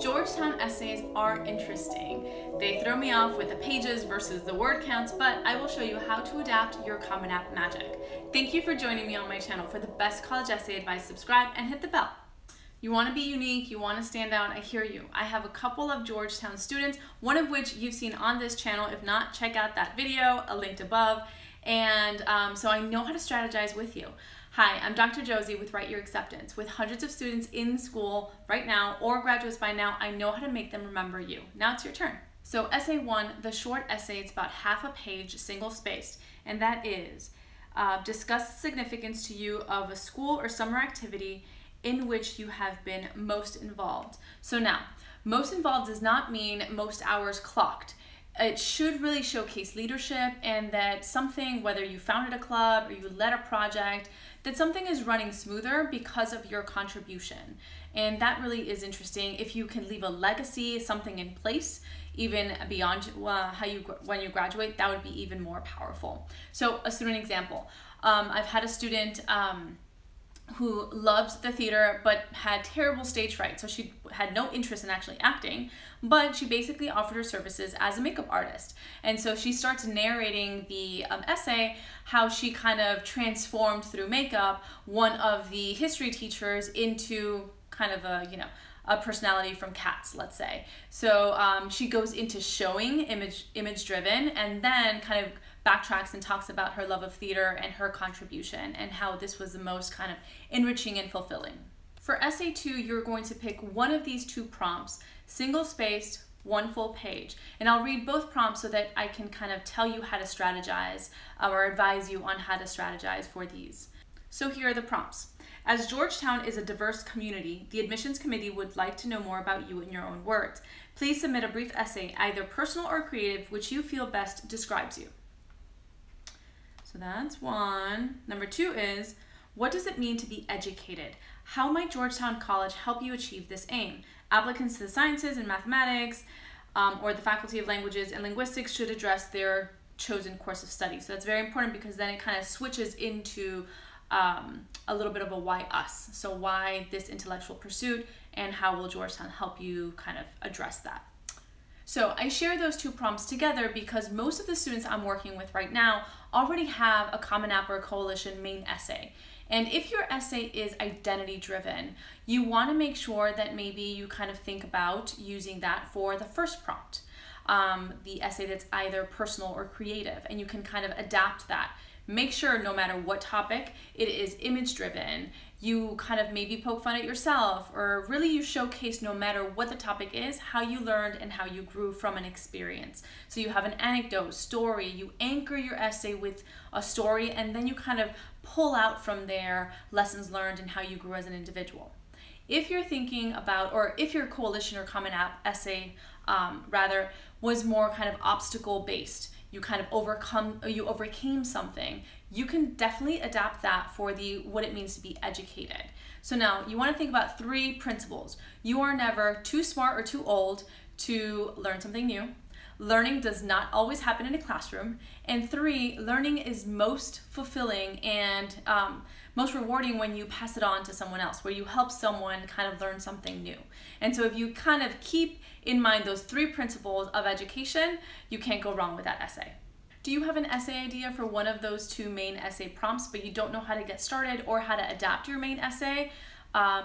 Georgetown essays are interesting. They throw me off with the pages versus the word counts, but I will show you how to adapt your Common App magic. Thank you for joining me on my channel for the best college essay advice. Subscribe and hit the bell. You want to be unique, you want to stand out, I hear you. I have a couple of Georgetown students, one of which you've seen on this channel. If not, check out that video, a link above. And so I know how to strategize with you. Hi, I'm Dr. Josie with Write Your Acceptance. With hundreds of students in school right now or graduates by now, I know how to make them remember you. Now it's your turn. So essay one, the short essay, it's about half a page, single spaced, and that is discuss the significance to you of a school or summer activity in which you have been most involved. So now, most involved does not mean most hours clocked. It should really showcase leadership and that something, whether you founded a club or you led a project, that something is running smoother because of your contribution. And that really is interesting. If you can leave a legacy, something in place, even beyond when you graduate, that would be even more powerful. So a student example, I've had a student who loved the theater but had terrible stage fright, so she had no interest in actually acting, but she basically offered her services as a makeup artist. And so she starts narrating the essay how she kind of transformed through makeup one of the history teachers into kind of a, you know, a personality from Cats, let's say. So she goes into showing image driven, and then kind of backtracks and talks about her love of theater and her contribution and how this was the most kind of enriching and fulfilling. For essay two, you're going to pick one of these two prompts, single spaced, one full page. And I'll read both prompts so that I can kind of tell you how to strategize or advise you on how to strategize for these. So here are the prompts. As Georgetown is a diverse community, the admissions committee would like to know more about you in your own words. Please submit a brief essay, either personal or creative, which you feel best describes you. So that's one. Number two is, what does it mean to be educated? How might Georgetown College help you achieve this aim? Applicants to the sciences and mathematics or the Faculty of Languages and Linguistics should address their chosen course of study. So that's very important because then it kind of switches into a little bit of a why us. So why this intellectual pursuit and how will Georgetown help you kind of address that? So I share those two prompts together because most of the students I'm working with right now already have a Common App or Coalition main essay. And if your essay is identity driven, you want to make sure that maybe you kind of think about using that for the first prompt, the essay that's either personal or creative, and you can kind of adapt that. Make sure no matter what topic, it is image driven. You kind of maybe poke fun at yourself, or really you showcase no matter what the topic is, how you learned and how you grew from an experience. So you have an anecdote, story, you anchor your essay with a story, and then you kind of pull out from there lessons learned and how you grew as an individual. If you're thinking about, or if your Coalition or Common App essay rather was more kind of obstacle based, you kind of overcame something, you can definitely adapt that for the what it means to be educated. So now you want to think about three principles. You are never too smart or too old to learn something new. Learning does not always happen in a classroom. And three, learning is most fulfilling and most rewarding when you pass it on to someone else, where you help someone kind of learn something new. And so if you kind of keep in mind those three principles of education, you can't go wrong with that essay. Do you have an essay idea for one of those two main essay prompts, but you don't know how to get started or how to adapt your main essay?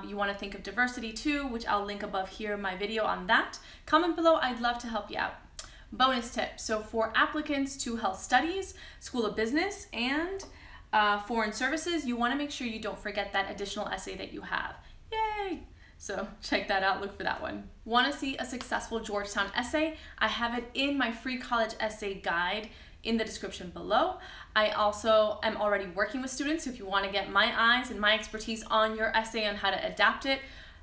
You want to think of diversity too, which I'll link above here in my video on that. Comment below, I'd love to help you out. Bonus tip, so for applicants to health studies, school of business, and foreign services, you want to make sure you don't forget that additional essay that you have. Yay! So check that out, look for that one. Want to see a successful Georgetown essay? I have it in my free college essay guide in the description below. I also am already working with students, so if you want to get my eyes and my expertise on your essay on how to adapt it,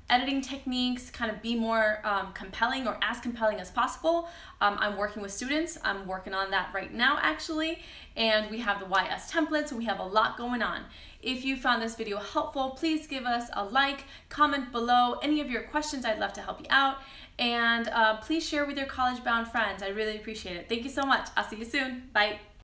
editing techniques, kind of be more compelling or as compelling as possible. I'm working with students. I'm working on that right now, actually. And we have the YS templates. We have a lot going on. If you found this video helpful, please give us a like, comment below any of your questions. I'd love to help you out. And please share with your college-bound friends. I really appreciate it. Thank you so much. I'll see you soon. Bye.